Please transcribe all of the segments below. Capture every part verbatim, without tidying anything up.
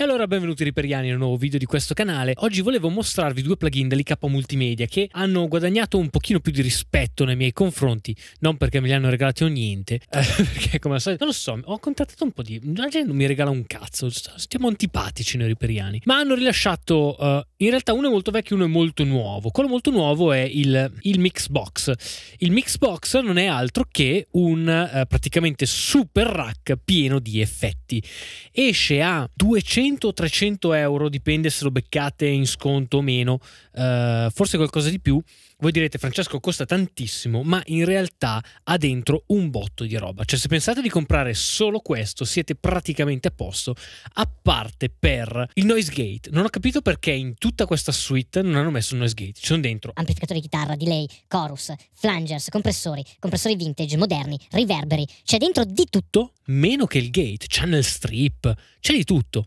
E allora benvenuti riperiani in un nuovo video di questo canale. Oggi volevo mostrarvi due plugin dell'I K Multimedia che hanno guadagnato un pochino più di rispetto nei miei confronti, non perché me li hanno regalati o niente, eh, perché come al solito, non lo so, ho contattato un po' di... la gente non mi regala un cazzo, stiamo antipatici noi riperiani. Ma hanno rilasciato, uh, in realtà uno è molto vecchio, uno è molto nuovo. Quello molto nuovo è il, il mixbox. Il mixbox non è altro che un uh, praticamente super rack pieno di effetti. Esce a duecento o trecento euro, dipende se lo beccate in sconto o meno, uh, forse qualcosa di più. Voi direte, Francesco, costa tantissimo, ma in realtà ha dentro un botto di roba. Cioè, se pensate di comprare solo questo, siete praticamente a posto, a parte per il noise gate. Non ho capito perché in tutta questa suite non hanno messo il noise gate. Ci sono dentro amplificatori di chitarra, delay, chorus, flangers, compressori, compressori vintage, moderni, riverberi. C'è dentro di tutto, meno che il gate, channel strip, c'è di tutto.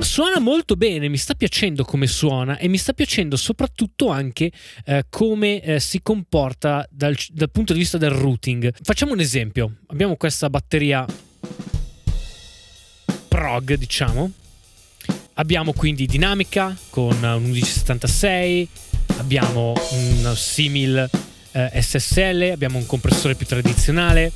Suona molto bene, mi sta piacendo come suona e mi sta piacendo soprattutto anche eh, come eh, si comporta dal, dal punto di vista del routing. Facciamo un esempio, abbiamo questa batteria prog, diciamo, abbiamo quindi dinamica con un undici settantasei, abbiamo un simil eh, S S L, abbiamo un compressore più tradizionale.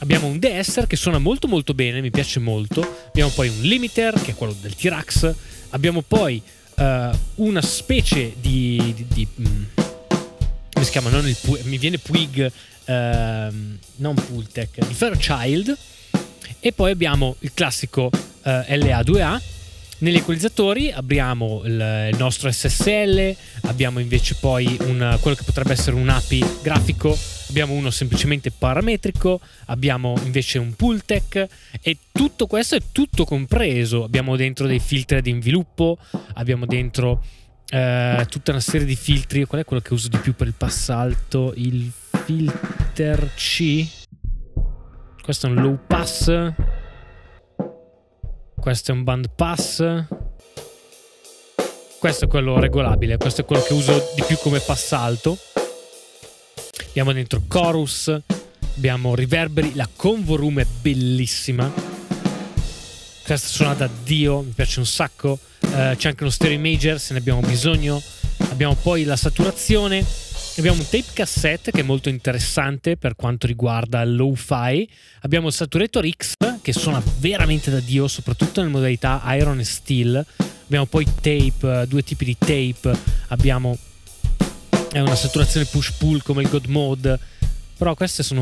Abbiamo un De-Esser che suona molto molto bene, mi piace molto. Abbiamo poi un limiter, che è quello del T-RackS. Abbiamo poi uh, una specie di... di, di um, come si chiama? Non il, mi viene Puig, uh, non Pultec, di Fairchild. E poi abbiamo il classico uh, L A due A. Negli equalizzatori abbiamo il, il nostro S S L, abbiamo invece poi un, quello che potrebbe essere un A P I grafico. Abbiamo uno semplicemente parametrico, abbiamo invece un Pultec e tutto questo è tutto compreso. Abbiamo dentro dei filtri ad inviluppo, abbiamo dentro eh, tutta una serie di filtri. Qual è quello che uso di più per il passalto? Il filter C. Questo è un low pass. Questo è un band pass. Questo è quello regolabile, questo è quello che uso di più come passalto. Abbiamo dentro chorus, abbiamo riverberi, la Convo Room è bellissima. Questa suona da Dio, mi piace un sacco. Eh, c'è anche uno stereo major se ne abbiamo bisogno. Abbiamo poi la saturazione. Abbiamo un tape cassette che è molto interessante per quanto riguarda il lo-fi. Abbiamo il Saturator X che suona veramente da Dio, soprattutto nelle modalità Iron e Steel. Abbiamo poi tape, due tipi di tape. Abbiamo... è una saturazione push-pull come il God Mode, però queste sono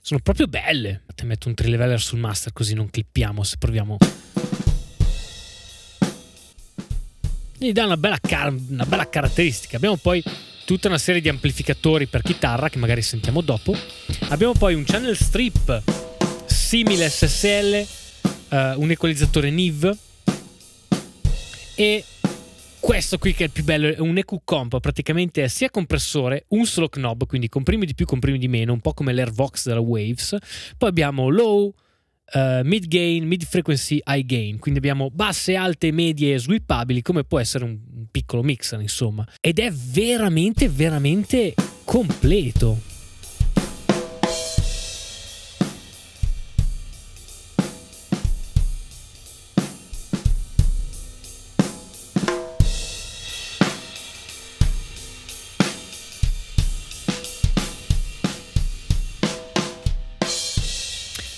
sono proprio belle. Te metto un tri-leveler sul master così non clippiamo, se proviamo gli dà una bella, una bella caratteristica. Abbiamo poi tutta una serie di amplificatori per chitarra che magari sentiamo dopo. Abbiamo poi un channel strip simile S S L, eh, un equalizzatore Neve e questo qui che è il più bello è un E Q-Comp, praticamente è sia compressore, un solo knob, quindi comprimi di più, comprimi di meno, un po' come l'Airvox della Waves. Poi abbiamo low, uh, mid gain, mid frequency, high gain, quindi abbiamo basse, alte, medie swippabili, come può essere un piccolo mixer insomma. Ed è veramente, veramente completo.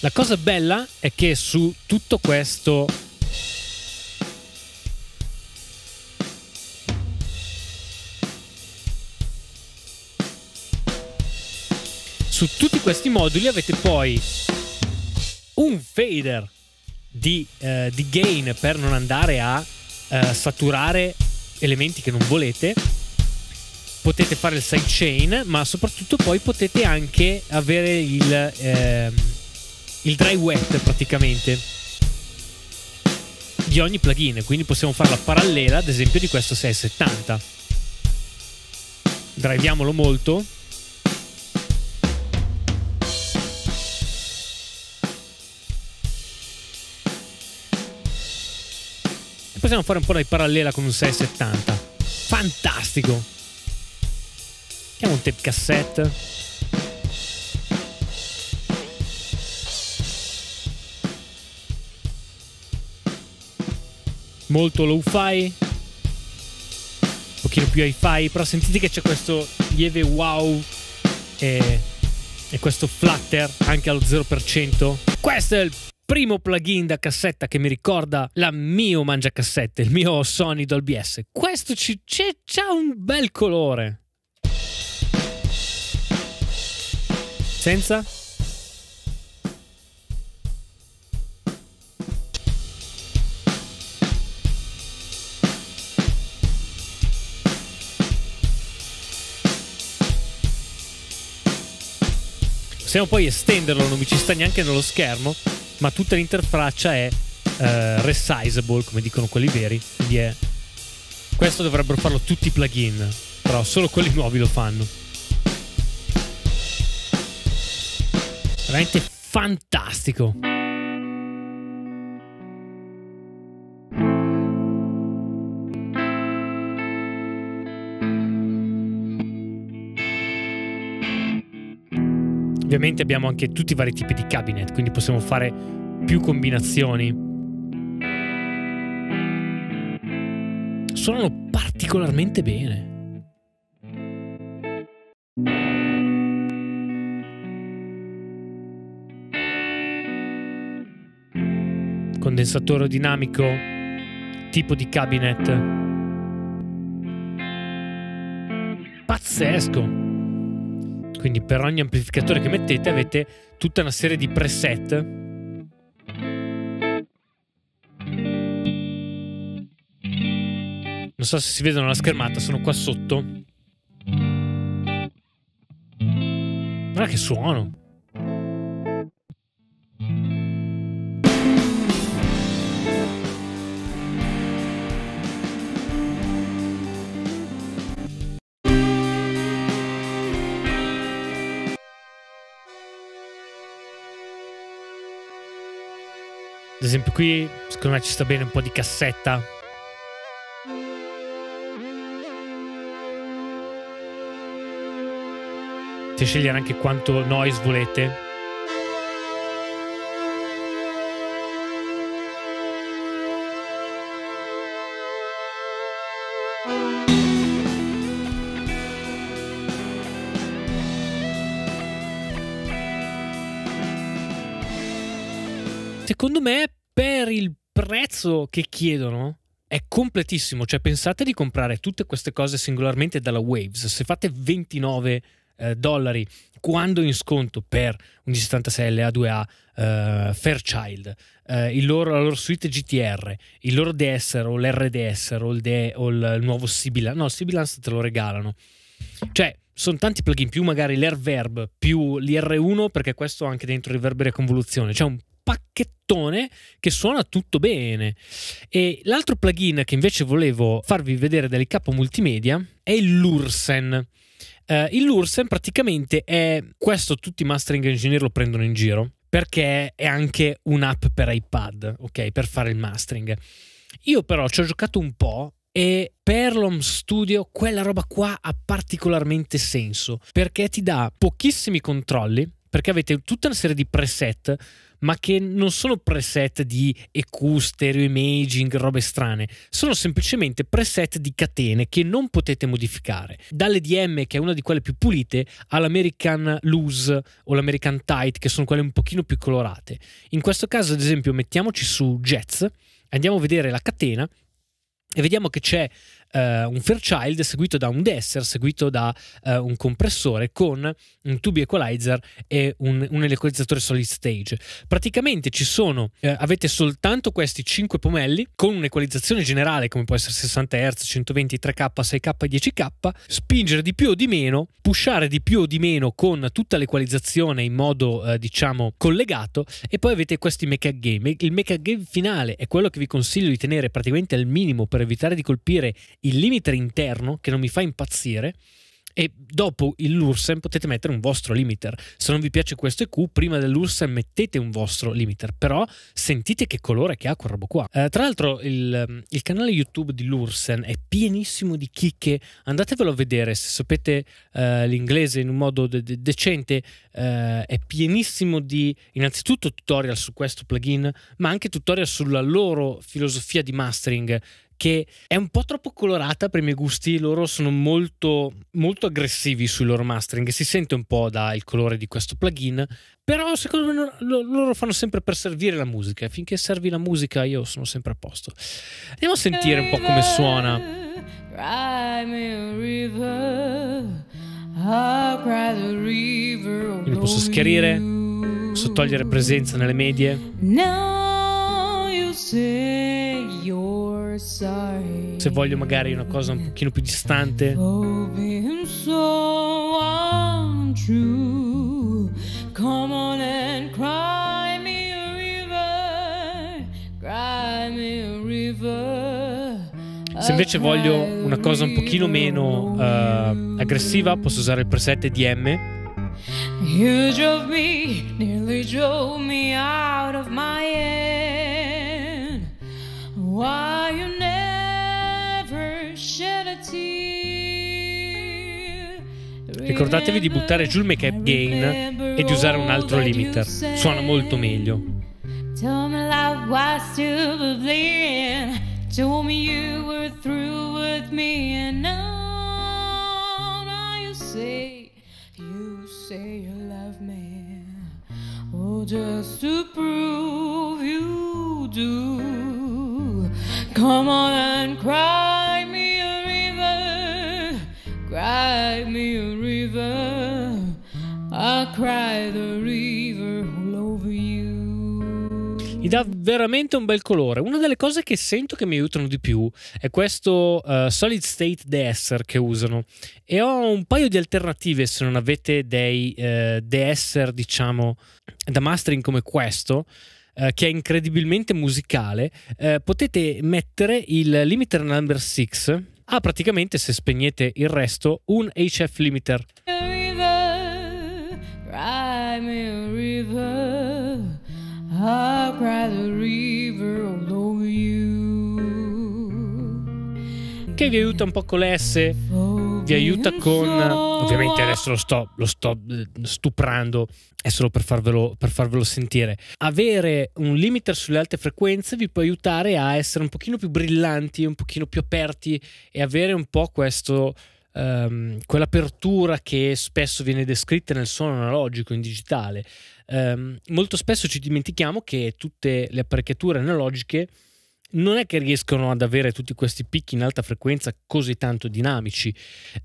La cosa bella è che su tutto questo su tutti questi moduli avete poi un fader di, eh, di gain per non andare a eh, saturare elementi che non volete. Potete fare il sidechain, ma soprattutto poi potete anche avere il... Eh, il dry wet praticamente di ogni plugin, quindi possiamo fare la parallela ad esempio di questo sei settanta. Driviamolo molto. E possiamo fare un po' di parallela con un sei settanta. Fantastico! Mettiamo un tape cassette. molto low-fi, un pochino più hi-fi, però sentite che c'è questo lieve wow e, e questo flutter anche allo zero per cento. Questo è il primo plugin da cassetta che mi ricorda la mio mangiacassette, il mio Sony Dolby S. Questo c'ha un bel colore. Senza? Possiamo poi estenderlo, non mi ci sta neanche nello schermo, ma tutta l'interfaccia è eh, resizable, come dicono quelli veri. Quindi è... questo dovrebbero farlo tutti i plugin, però solo quelli nuovi lo fanno. Veramente fantastico. Ovviamente abbiamo anche tutti i vari tipi di cabinet, quindi possiamo fare più combinazioni. Suonano particolarmente bene. Condensatore dinamico, tipo di cabinet. Pazzesco! Quindi per ogni amplificatore che mettete avete tutta una serie di preset. Non so se si vedono la schermata, sono qua sotto. Guarda che suono! Ad esempio qui, secondo me ci sta bene un po' di cassetta. Potete scegliere anche quanto noise volete. Secondo me, per il prezzo che chiedono è completissimo, cioè pensate di comprare tutte queste cose singolarmente dalla Waves. Se fate ventinove dollari quando in sconto per undici settantasei L A due A, eh, Fairchild, eh, il loro, la loro suite G T R, il loro De-Esser o l'R De-Esser o, o il nuovo Sibilance, no, Sibilance te lo regalano. Cioè sono tanti plugin, più magari l'Reverb, più l'I R uno, perché questo ha anche dentro riverbero e convoluzione, cioè un pacchettone che suona tutto bene. E l'altro plugin che invece volevo farvi vedere dell'I K Multimedia è il Lurssen. Uh, il Lurssen praticamente è questo, tutti i mastering engineer lo prendono in giro perché è anche un'app per iPad, ok, per fare il mastering. Io però ci ho giocato un po' e per l'Home Studio quella roba qua ha particolarmente senso, perché ti dà pochissimi controlli, perché avete tutta una serie di preset, ma che non sono preset di E Q, stereo imaging, robe strane. Sono semplicemente preset di catene che non potete modificare. Dall'E D M, che è una di quelle più pulite, all'American Loose o l'American Tight, che sono quelle un pochino più colorate. In questo caso, ad esempio, mettiamoci su Jazz, andiamo a vedere la catena e vediamo che c'è uh, un Fairchild seguito da un De-Esser, seguito da uh, un compressore con un tubi equalizer e un, un equalizzatore solid stage. Praticamente ci sono, uh, avete soltanto questi cinque pomelli con un'equalizzazione generale come può essere sessanta hertz, centoventi, tre K, sei K e dieci K, spingere di più o di meno, pushare di più o di meno con tutta l'equalizzazione in modo uh, diciamo collegato, e poi avete questi make up game. Il make up game finale è quello che vi consiglio di tenere praticamente al minimo per evitare di colpire il limiter interno, che non mi fa impazzire, e dopo il Lurssen potete mettere un vostro limiter. Se non vi piace questo E Q, prima del Lurssen mettete un vostro limiter, però sentite che colore che ha quel robo qua. Eh, tra l'altro il, il canale YouTube di Lurssen è pienissimo di chicche, andatevelo a vedere se sapete eh, l'inglese in un modo de de decente. Eh, è pienissimo di innanzitutto tutorial su questo plugin, ma anche tutorial sulla loro filosofia di mastering, che è un po' troppo colorata per i miei gusti. Loro sono molto molto aggressivi sul loro mastering, si sente un po' dal colore di questo plugin, però secondo me loro fanno sempre per servire la musica, finché servi la musica io sono sempre a posto. Andiamo a sentire un po' come suona. Quindi posso schiarire, posso togliere presenza nelle medie. Se voglio magari una cosa un pochino più distante, se invece voglio una cosa un pochino meno uh, aggressiva, posso usare il preset E D M. You drove me, nearly drove me out of my head. Why you never shed a tear. Ricordatevi di buttare giù il make up gain e di usare un altro limiter, suona molto meglio. Tell me life was still bleeding. Told me you were through with me and now, now you say you say you love me, oh just to prove you do. Come on and cry me a river, cry me a river, I'll cry the river all over you. Mi dà veramente un bel colore. Una delle cose che sento che mi aiutano di più è questo uh, solid state De-Esser che usano, e ho un paio di alternative se non avete dei uh, De-Esser diciamo da mastering come questo, uh, che è incredibilmente musicale. Uh, potete mettere il Limiter number sei, ha ah, praticamente, se spegnete il resto, un H F limiter. River, ride me river. I'll cry the river all over you. Che vi aiuta un po' con le S, vi aiuta con... Ovviamente adesso lo sto, lo sto stuprando, è solo per farvelo, per farvelo sentire. Avere un limiter sulle alte frequenze vi può aiutare a essere un pochino più brillanti, un pochino più aperti e avere un po' questo... Um, quell'apertura che spesso viene descritta nel suono analogico in digitale. Um, molto spesso ci dimentichiamo che tutte le apparecchiature analogiche non è che riescono ad avere tutti questi picchi in alta frequenza così tanto dinamici,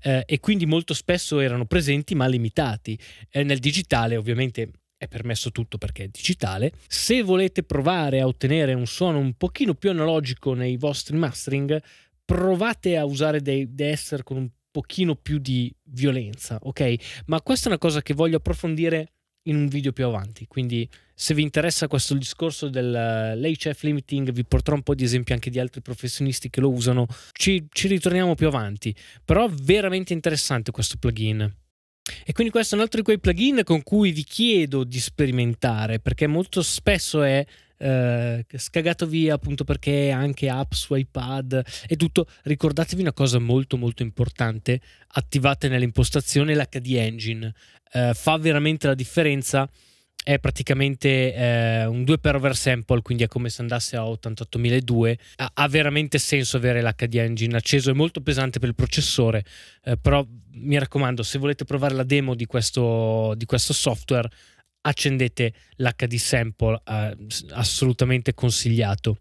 eh, e quindi molto spesso erano presenti ma limitati. Eh, nel digitale ovviamente è permesso tutto perché è digitale. Se volete provare a ottenere un suono un pochino più analogico nei vostri mastering, provate a usare dei De-Esser con un pochino più di violenza, ok? Ma questa è una cosa che voglio approfondire in un video più avanti, quindi se vi interessa questo discorso dell'H F limiting vi porterò un po' di esempi anche di altri professionisti che lo usano, ci, ci ritorniamo più avanti, però veramente interessante questo plugin. E quindi questo è un altro di quei plugin con cui vi chiedo di sperimentare, perché molto spesso è eh, scagato via appunto perché anche app su iPad e tutto. Ricordatevi una cosa molto molto importante: attivate nell'impostazione l'H D Engine, eh, fa veramente la differenza. È praticamente eh, un due per oversample, quindi è come se andasse a ottantottomila due. Ha, ha veramente senso avere l'H D Engine acceso, è molto pesante per il processore, eh, però mi raccomando, se volete provare la demo di questo, di questo software, accendete l'H D Sample, eh, assolutamente consigliato.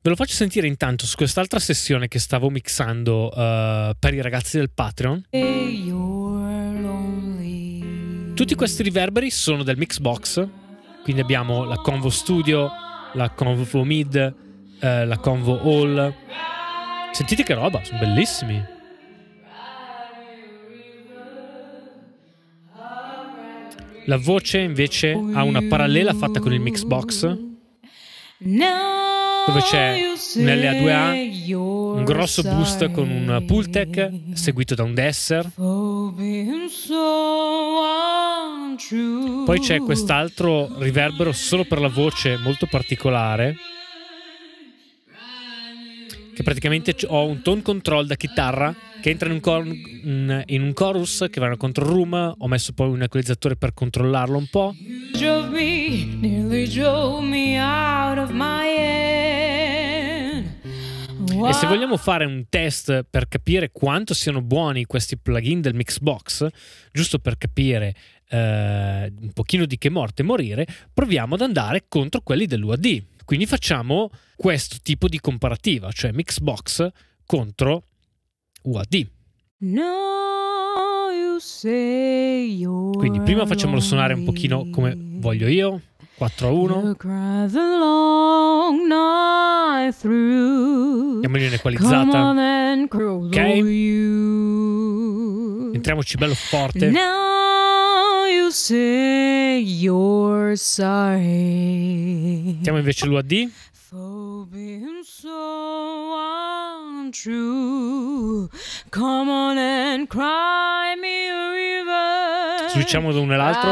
Ve lo faccio sentire intanto su quest'altra sessione che stavo mixando eh, per i ragazzi del Patreon. Hey, tutti questi riverberi sono del Mixbox, quindi abbiamo la Convo Studio, la Convo Flow Mid, eh, la Convo All. Sentite che roba, sono bellissimi. La voce invece ha una parallela fatta con il Mixbox, dove c'è un L A due A un grosso boost con un Pultec seguito da un De-Esser. Poi c'è quest'altro riverbero solo per la voce molto particolare, che praticamente ho un tone control da chitarra che entra in un, cor in un chorus che va in un control room. Ho messo poi un equalizzatore per controllarlo un po'. E se vogliamo fare un test per capire quanto siano buoni questi plugin del Mixbox, giusto per capire eh, un pochino di che morte morire, proviamo ad andare contro quelli dell'U A D. Quindi facciamo questo tipo di comparativa, cioè Mixbox contro U A D. Quindi prima facciamolo suonare un pochino come voglio io, quattro a uno. Andiamogli un'equalizzata. Ok. Entriamoci bello forte. Mettiamo invece l'U A D. Switchiamo da uno e l'altro.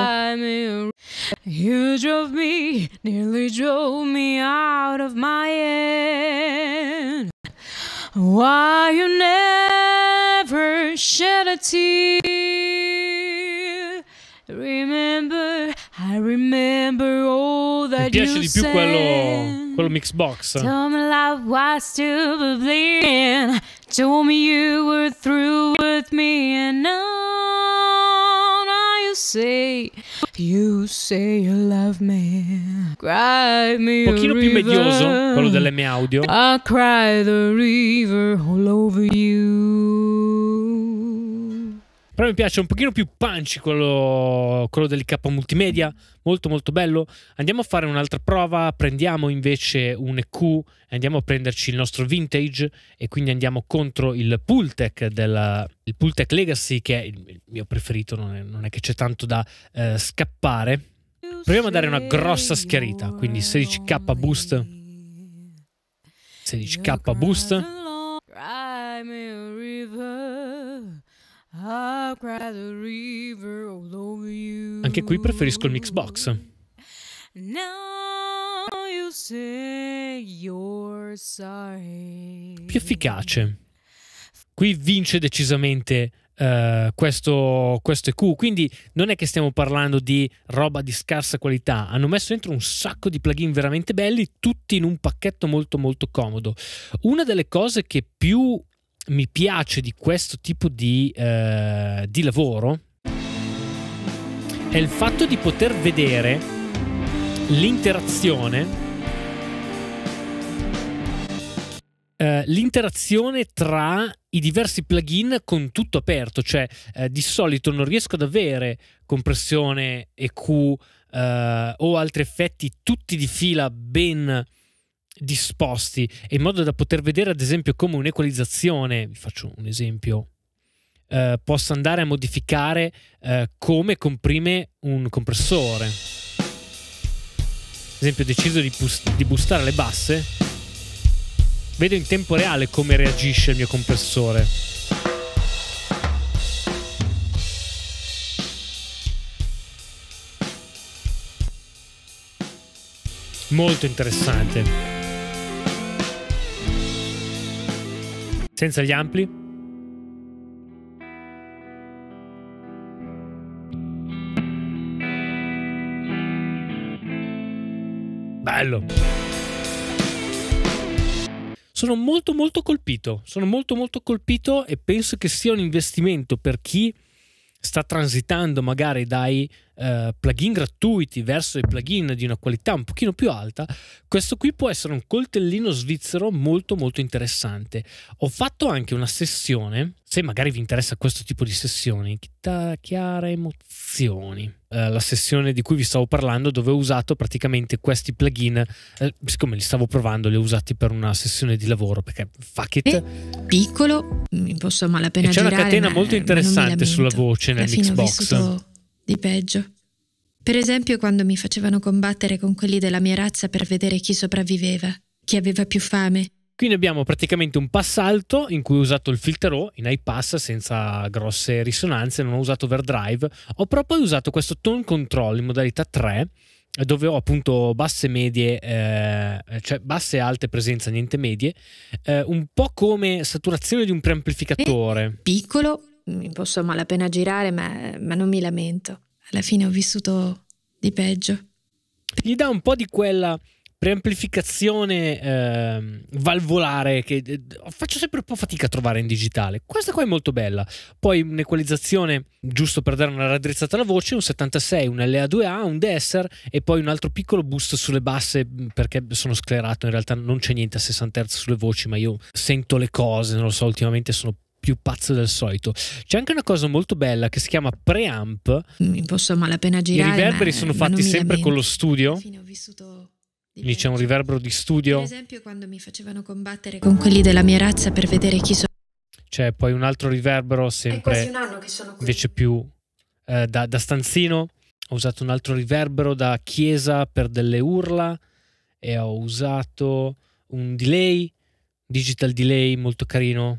You drove me, nearly drove me out of my head. Why you never shed a tear? Remember, I remember all that you said. Mi piace di più quello, quello Mixbox. Tell me life was still bleeding. Told me you were through with me and now, now you say. You say you love me. Cry me a river. Un pochino più medioso, quello dell'M Audio. I cry the river all over you. Però mi piace un pochino più punchy quello, quello dell'I K Multimedia. Molto molto bello. Andiamo a fare un'altra prova. Prendiamo invece un E Q e andiamo a prenderci il nostro vintage. E quindi andiamo contro il Pultec, della, il Pultec Legacy, che è il mio preferito. Non è, non è che c'è tanto da eh, scappare. Proviamo a dare una grossa schiarita. Quindi sedici K boost, sedici K boost. Anche qui preferisco il Mixbox. Più efficace. Qui vince decisamente uh, questo, questo E Q. Quindi non è che stiamo parlando di roba di scarsa qualità. Hanno messo dentro un sacco di plugin veramente belli, tutti in un pacchetto molto molto comodo. Una delle cose che più mi piace di questo tipo di, eh, di lavoro è il fatto di poter vedere l'interazione eh, l'interazione tra i diversi plugin con tutto aperto, cioè eh, di solito non riesco ad avere compressione, E Q eh, o altri effetti tutti di fila ben disposti, in modo da poter vedere ad esempio come un'equalizzazione, vi faccio un esempio, eh, possa andare a modificare eh, come comprime un compressore. Ad esempio ho deciso di, di boostare le basse, vedo in tempo reale come reagisce il mio compressore. Molto interessante. Senza gli ampli. Bello. Sono molto molto colpito. Sono molto molto colpito e penso che sia un investimento per chi sta transitando magari dai uh, plugin gratuiti verso i plugin di una qualità un pochino più alta. Questo qui può essere un coltellino svizzero molto molto interessante. Ho fatto anche una sessione, se magari vi interessa questo tipo di sessioni, chitarra chiara emozioni, uh, la sessione di cui vi stavo parlando, dove ho usato praticamente questi plugin, eh, siccome li stavo provando li ho usati per una sessione di lavoro perché fuck it. È piccolo, mi posso a malapena girare. C'è una catena molto interessante sulla voce nel Mixbox. Di peggio. Per esempio quando mi facevano combattere con quelli della mia razza per vedere chi sopravviveva, chi aveva più fame, Quindi abbiamo praticamente un passalto in cui ho usato il filtro in high pass senza grosse risonanze, non ho usato overdrive, ho proprio usato questo tone control in modalità tre, dove ho appunto basse medie, eh, cioè basse e alte presenza, niente medie, eh, un po' come saturazione di un preamplificatore. Piccolo, mi posso malapena girare, ma, ma non mi lamento. Alla fine ho vissuto di peggio. Gli dà un po' di quella preamplificazione eh, valvolare che eh, faccio sempre un po' fatica a trovare in digitale. Questa qua è molto bella. Poi un'equalizzazione giusto per dare una raddrizzata alla voce, un settantasei, un L A due A, un De-Esser e poi un altro piccolo boost sulle basse, perché sono sclerato, in realtà non c'è niente a sessanta hertz sulle voci, ma io sento le cose, non lo so, ultimamente sono più pazzo del solito. C'è anche una cosa molto bella che si chiama preamp. Mi posso malapena girare. I riverberi ma, sono ma fatti sempre lamento. Con lo studio. Fine, ho vissuto. Lì c'è un riverbero di studio. Per esempio quando mi facevano combattere con quelli della mia razza per vedere chi sono. C'è poi un altro riverbero sempre. È quasi un anno che sono qui. Invece più eh, da, da stanzino. Ho usato un altro riverbero da chiesa per delle urla. E ho usato un delay, digital delay molto carino.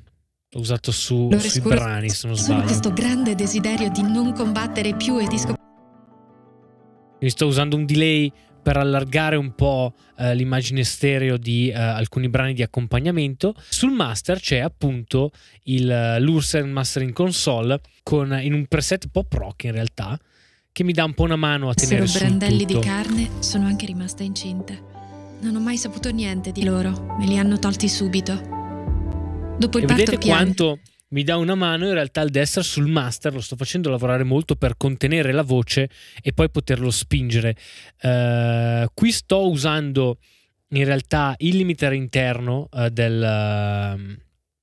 L'ho usato su, sui brani se non sbaglio. Questo grande desiderio di non combattere più e di scoprire. Quindi sto usando un delay per allargare un po' eh, l'immagine stereo di eh, alcuni brani di accompagnamento. Sul master c'è appunto il eh, Lurssen Mastering Console con, in un preset un po' proc in realtà, che mi dà un po' una mano a tenere su tutto. Sono brandelli di carne, sono anche rimasta incinta. Non ho mai saputo niente di loro, me li hanno tolti subito. Dopo il e parto vedete piano. Quanto mi dà una mano in realtà il De-Esser sul master, lo sto facendo lavorare molto per contenere la voce e poi poterlo spingere. Uh, qui sto usando in realtà il limiter interno uh, del,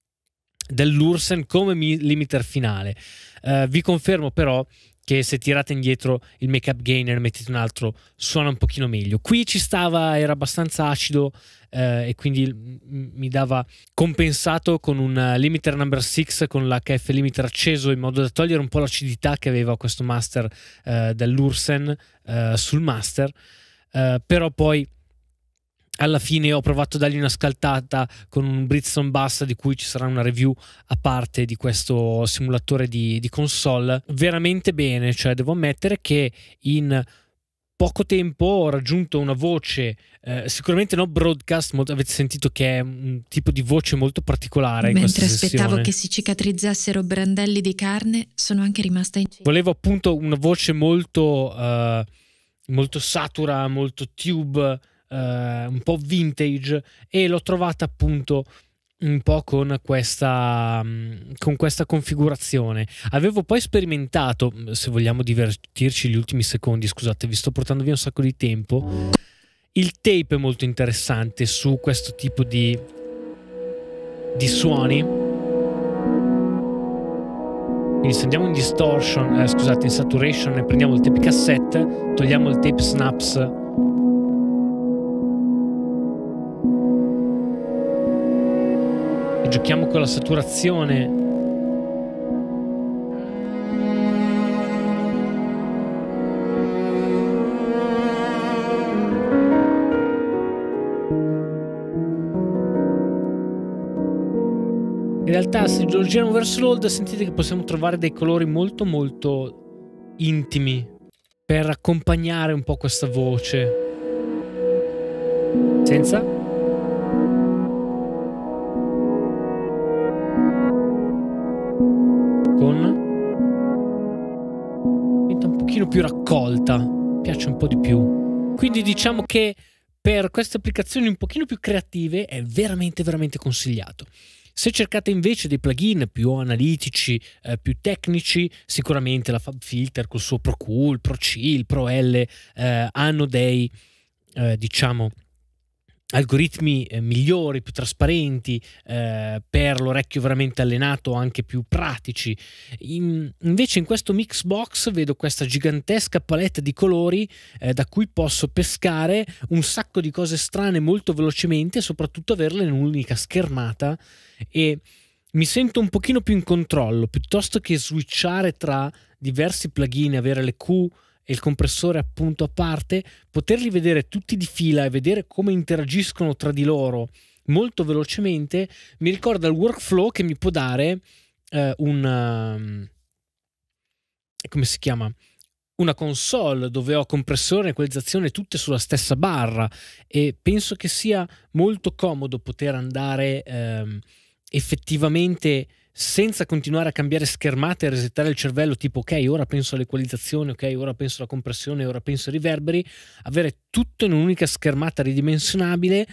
uh, del Lurssen come limiter finale. Uh, vi confermo però che se tirate indietro il make up gain e ne mettete un altro suona un pochino meglio. Qui ci stava, era abbastanza acido eh, e quindi mi dava compensato con un limiter number six con l'H F limiter acceso in modo da togliere un po' l'acidità che aveva questo master eh, dell'Lurssen eh, sul master, eh, però poi alla fine ho provato a dargli una scaltata con un Bridgestone Bass di cui ci sarà una review a parte di questo simulatore di, di console. Veramente bene, cioè devo ammettere che in poco tempo ho raggiunto una voce eh, sicuramente no broadcast, molto, avete sentito che è un tipo di voce molto particolare. Mentre in questa aspettavo sessione. Che si cicatrizzassero brandelli di carne, sono anche rimasta incinta. Volevo appunto una voce molto, eh, molto satura, molto tube. Uh, un po' vintage e l'ho trovata appunto un po' con questa con questa configurazione. Avevo poi sperimentato, se vogliamo divertirci gli ultimi secondi, scusate, vi sto portando via un sacco di tempo, il tape è molto interessante su questo tipo di di suoni. Quindi se andiamo in distortion, eh, scusate, in saturation, e prendiamo il tape cassette, togliamo il tape snaps. Giochiamo con la saturazione. In realtà se lo giriamo verso l'old sentite che possiamo trovare dei colori molto molto intimi per accompagnare un po' questa voce. Senza più raccolta, piace un po' di più. Quindi diciamo che per queste applicazioni un pochino più creative è veramente veramente consigliato. Se cercate invece dei plugin più analitici, eh, più tecnici, sicuramente la FabFilter col suo Pro-Q, il Pro-C, il Pro-L eh, hanno dei eh, diciamo algoritmi eh, migliori, più trasparenti, eh, per l'orecchio veramente allenato, anche più pratici. In, invece in questo mixbox vedo questa gigantesca palette di colori eh, da cui posso pescare un sacco di cose strane molto velocemente e soprattutto averle in un'unica schermata, e mi sento un pochino più in controllo piuttosto che switchare tra diversi plugin e avere le Q e il compressore appunto a parte. Poterli vedere tutti di fila e vedere come interagiscono tra di loro molto velocemente mi ricorda il workflow che mi può dare eh, un... come si chiama? Una console dove ho compressione e equalizzazione tutte sulla stessa barra, e penso che sia molto comodo poter andare ehm, effettivamente senza continuare a cambiare schermate e resettare il cervello, tipo ok ora penso all'equalizzazione, ok ora penso alla compressione, ora penso ai riverberi. Avere tutto in un'unica schermata ridimensionabile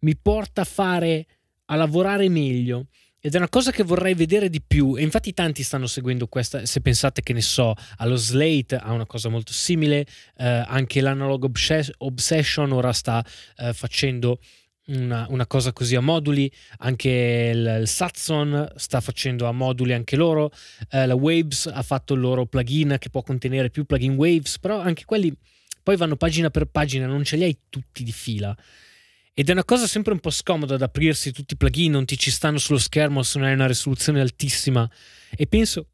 mi porta a fare, a lavorare meglio. Ed è una cosa che vorrei vedere di più, e infatti tanti stanno seguendo questa. Se pensate, che ne so, allo Slate ha una cosa molto simile, eh, anche l'Analog Obsession ora sta eh, facendo una, una cosa così a moduli, anche il, il Satson sta facendo a moduli anche loro, eh, la Waves ha fatto il loro plugin che può contenere più plugin Waves, però anche quelli poi vanno pagina per pagina, non ce li hai tutti di fila. Ed è una cosa sempre un po' scomoda ad aprirsi tutti i plugin, non ti ci stanno sullo schermo se non hai una risoluzione altissima. E penso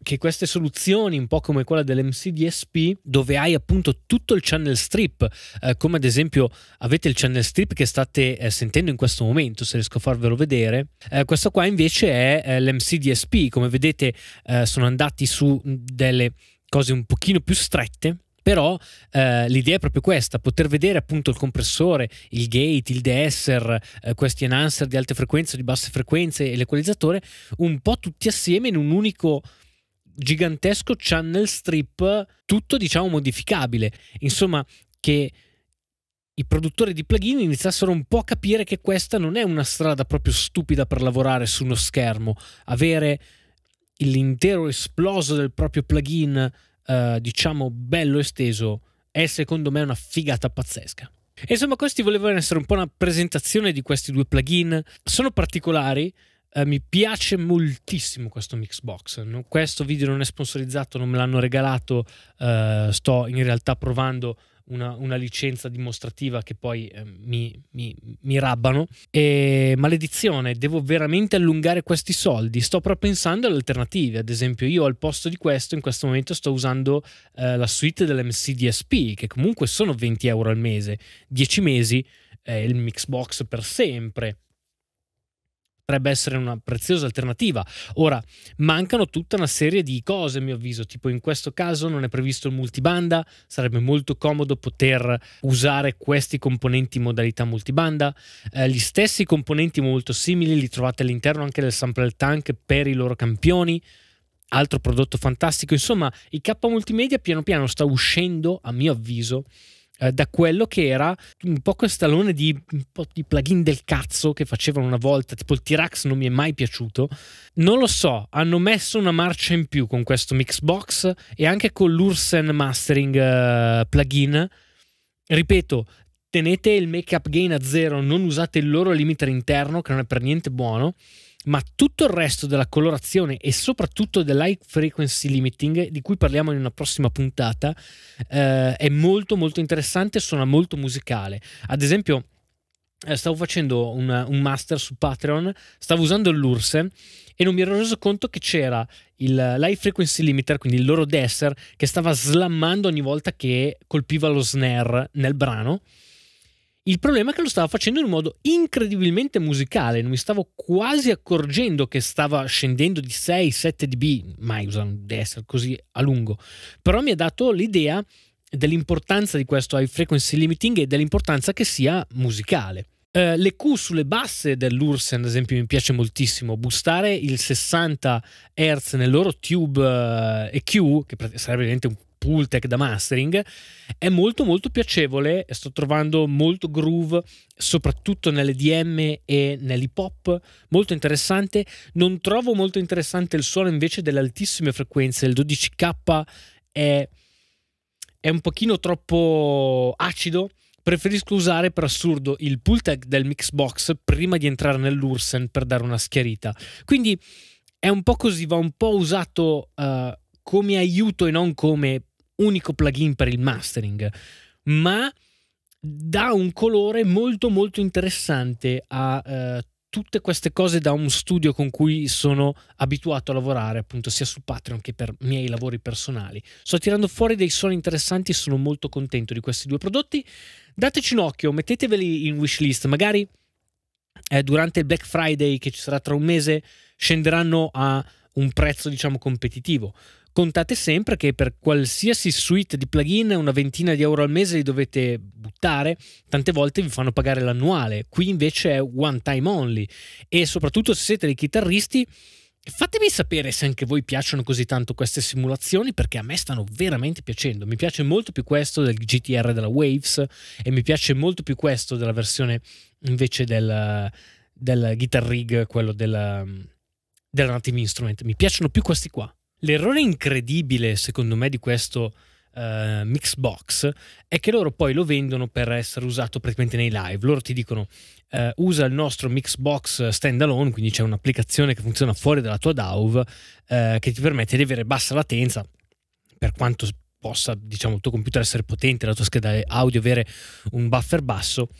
che queste soluzioni, un po' come quella dell'M C D S P, dove hai appunto tutto il channel strip, eh, come ad esempio avete il channel strip che state eh, sentendo in questo momento, se riesco a farvelo vedere, eh, questo qua invece è eh, l'M C D S P. Come vedete eh, sono andati su delle cose un pochino più strette, però eh, l'idea è proprio questa: poter vedere appunto il compressore, il gate, il de-esser, eh, questi enhancer di alte frequenze, di basse frequenze e l'equalizzatore un po' tutti assieme in un unico gigantesco channel strip, tutto diciamo modificabile. Insomma, che i produttori di plugin iniziassero un po' a capire che questa non è una strada proprio stupida per lavorare su uno schermo. Avere l'intero esploso del proprio plugin Uh, diciamo bello esteso è secondo me una figata pazzesca. E insomma, questi volevano essere un po' una presentazione di questi due plugin. Sono particolari, uh, mi piace moltissimo questo mixbox. No, questo video non è sponsorizzato, non me l'hanno regalato, uh, sto in realtà provando una, una licenza dimostrativa che poi uh, mi, mi, mi rabbano, e maledizione, devo veramente allungare questi soldi. Sto però pensando alle alternative. Ad esempio, io al posto di questo in questo momento sto usando uh, la suite dell'M C D S P, che comunque sono venti euro al mese, dieci mesi, eh, il mixbox per sempre potrebbe essere una preziosa alternativa. Ora, mancano tutta una serie di cose, a mio avviso, tipo in questo caso non è previsto il multibanda, sarebbe molto comodo poter usare questi componenti in modalità multibanda. Eh, gli stessi componenti molto simili li trovate all'interno anche del Sample Tank per i loro campioni, altro prodotto fantastico. Insomma, I K Multimedia piano piano sta uscendo, a mio avviso, da quello che era un po' questo alone di, un po' di plugin del cazzo che facevano una volta, tipo il T-RackS non mi è mai piaciuto. Non lo so, hanno messo una marcia in più con questo mixbox e anche con l'Lurssen Mastering uh, plugin. Ripeto, tenete il make-up gain a zero, non usate il loro limiter interno che non è per niente buono, ma tutto il resto della colorazione e soprattutto dell'high frequency limiting, di cui parliamo in una prossima puntata, eh, è molto molto interessante, suona molto musicale. Ad esempio eh, stavo facendo un, un master su Patreon, stavo usando l'Lurssen e non mi ero reso conto che c'era l'high frequency limiter, quindi il loro De-Esser, che stava slammando ogni volta che colpiva lo snare nel brano. Il problema è che lo stava facendo in un modo incredibilmente musicale, non mi stavo quasi accorgendo che stava scendendo di sei sette decibel, mai usando De-Esser così a lungo, però mi ha dato l'idea dell'importanza di questo high frequency limiting e dell'importanza che sia musicale. Uh, le Q sulle basse dell'Lurssen, ad esempio, mi piace moltissimo. Boostare il sessanta hertz nel loro tube uh, E Q, che sarebbe veramente un Pultec da mastering, è molto molto piacevole. Sto trovando molto groove, soprattutto nelle D M e nell'hip hop, molto interessante. Non trovo molto interessante il suono invece delle altissime frequenze. Il dodici K è, è un pochino troppo acido. Preferisco usare per assurdo il Pultec del mixbox prima di entrare nell'Lurssen per dare una schiarita. Quindi è un po' così, va un po' usato uh, come aiuto e non come unico plugin per il mastering, ma dà un colore molto molto interessante a uh, tutte queste cose da un studio con cui sono abituato a lavorare, appunto, sia su Patreon che per miei lavori personali. Sto tirando fuori dei suoni interessanti e sono molto contento di questi due prodotti. Dateci un occhio, metteteveli in wishlist, magari eh, durante il Black Friday che ci sarà tra un mese scenderanno a un prezzo diciamo competitivo. Contate sempre che per qualsiasi suite di plugin una ventina di euro al mese li dovete buttare, tante volte vi fanno pagare l'annuale, qui invece è one time only. E soprattutto se siete dei chitarristi, fatemi sapere se anche voi piacciono così tanto queste simulazioni, perché a me stanno veramente piacendo. Mi piace molto più questo del G T R della Waves e mi piace molto più questo della versione invece del, del Guitar Rig, quello della, della Native Instrument. Mi piacciono più questi qua. L'errore incredibile secondo me di questo uh, mixbox è che loro poi lo vendono per essere usato praticamente nei live. Loro ti dicono Uh, usa il nostro mixbox stand alone, quindi c'è un'applicazione che funziona fuori dalla tua D A W uh, che ti permette di avere bassa latenza, per quanto possa diciamo il tuo computer essere potente, la tua scheda audio avere un buffer basso,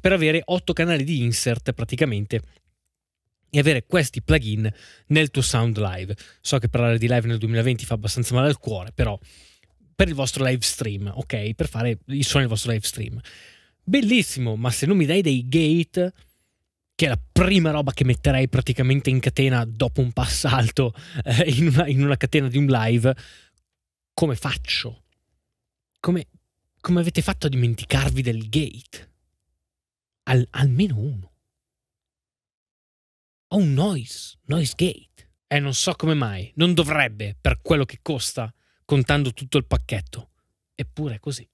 per avere otto canali di insert praticamente e avere questi plugin nel tuo sound live. So che parlare di live nel duemilaventi fa abbastanza male al cuore, però per il vostro live stream, ok? Per fare i suoni del vostro live stream, bellissimo, ma se non mi dai dei gate, che è la prima roba che metterei praticamente in catena dopo un passalto eh, in, una, in una catena di un live, come faccio? Come, come avete fatto a dimenticarvi del gate? Al, almeno uno. Ho un noise, noise gate. E eh, non so come mai, non dovrebbe, per quello che costa, contando tutto il pacchetto. Eppure è così.